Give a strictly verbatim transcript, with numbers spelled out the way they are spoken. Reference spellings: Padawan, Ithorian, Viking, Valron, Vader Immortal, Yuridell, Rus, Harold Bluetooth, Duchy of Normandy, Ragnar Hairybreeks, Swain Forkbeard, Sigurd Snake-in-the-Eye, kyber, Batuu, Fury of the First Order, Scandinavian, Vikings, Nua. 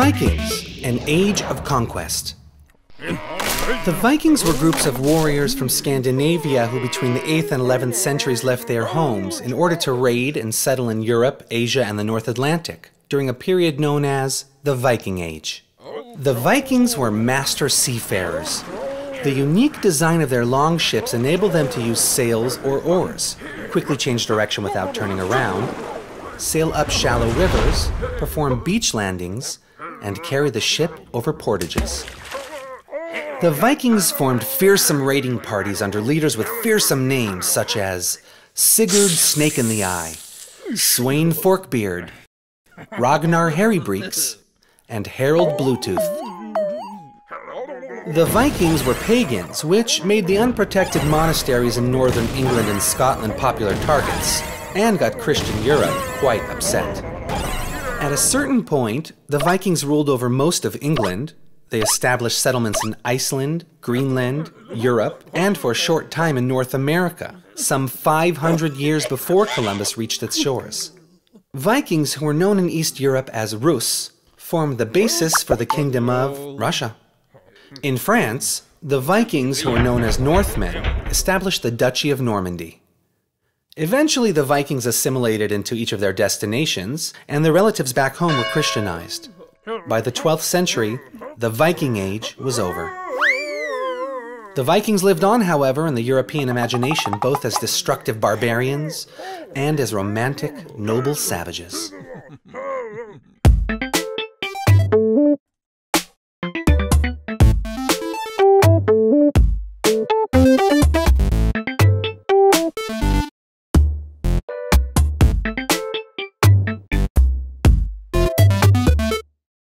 Vikings, an age of conquest. The Vikings were groups of warriors from Scandinavia who between the eighth and eleventh centuries left their homes in order to raid and settle in Europe, Asia, and the North Atlantic during a period known as the Viking Age. The Vikings were master seafarers. The unique design of their long ships enabled them to use sails or oars, quickly change direction without turning around, sail up shallow rivers, perform beach landings, and carry the ship over portages. The Vikings formed fearsome raiding parties under leaders with fearsome names such as Sigurd Snake-in-the-Eye, Swain Forkbeard, Ragnar Hairybreeks, and Harold Bluetooth. The Vikings were pagans, which made the unprotected monasteries in northern England and Scotland popular targets, and got Christian Europe quite upset. At a certain point, the Vikings ruled over most of England. They established settlements in Iceland, Greenland, Europe, and for a short time in North America, some five hundred years before Columbus reached its shores. Vikings, who were known in East Europe as Rus, formed the basis for the Kingdom of Russia. In France, the Vikings, who were known as Northmen, established the Duchy of Normandy. Eventually, the Vikings assimilated into each of their destinations, and their relatives back home were Christianized. By the twelfth century, the Viking Age was over. The Vikings lived on, however, in the European imagination, both as destructive barbarians and as romantic, noble savages.